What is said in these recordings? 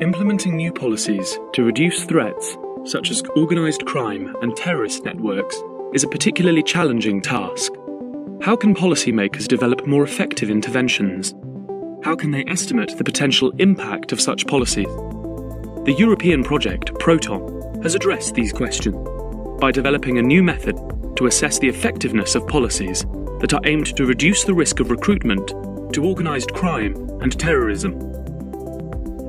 Implementing new policies to reduce threats, such as organised crime and terrorist networks, is a particularly challenging task. How can policymakers develop more effective interventions? How can they estimate the potential impact of such policies? The European project PROTON has addressed these questions by developing a new method to assess the effectiveness of policies that are aimed to reduce the risk of recruitment to organised crime and terrorism.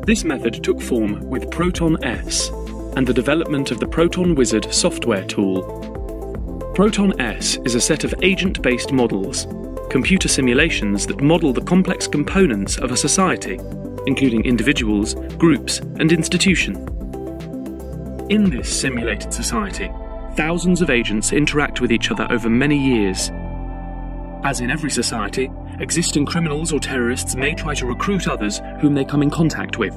This method took form with PROTON-S and the development of the PROTON Wizard software tool. PROTON-S is a set of agent-based models, computer simulations that model the complex components of a society, including individuals, groups, and institutions. In this simulated society, thousands of agents interact with each other over many years. As in every society, existing criminals or terrorists may try to recruit others whom they come in contact with.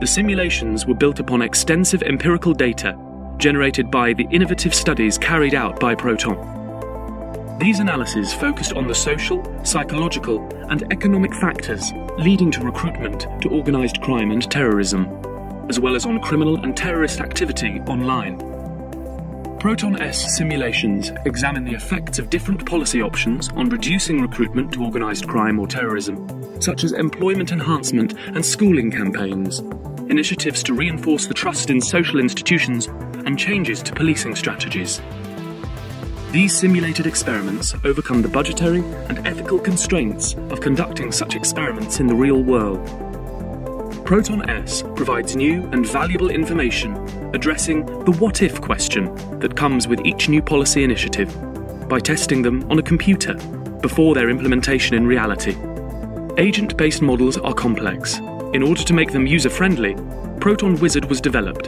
The simulations were built upon extensive empirical data generated by the innovative studies carried out by PROTON. These analyses focused on the social, psychological, and economic factors leading to recruitment to organised crime and terrorism, as well as on criminal and terrorist activity online. PROTON-S simulations examine the effects of different policy options on reducing recruitment to organised crime or terrorism, such as employment enhancement and schooling campaigns, initiatives to reinforce the trust in social institutions, and changes to policing strategies. These simulated experiments overcome the budgetary and ethical constraints of conducting such experiments in the real world. PROTON-S provides new and valuable information addressing the what-if question that comes with each new policy initiative by testing them on a computer before their implementation in reality. Agent-based models are complex. In order to make them user-friendly, PROTON Wizard was developed.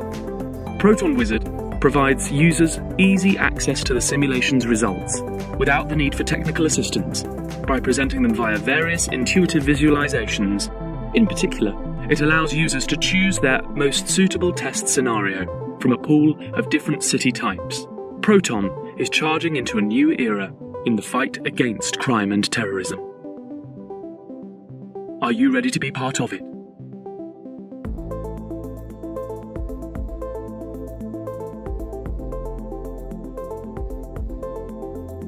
PROTON Wizard provides users easy access to the simulation's results without the need for technical assistance by presenting them via various intuitive visualizations. In particular, it allows users to choose their most suitable test scenario from a pool of different city types. PROTON is charging into a new era in the fight against crime and terrorism. Are you ready to be part of it?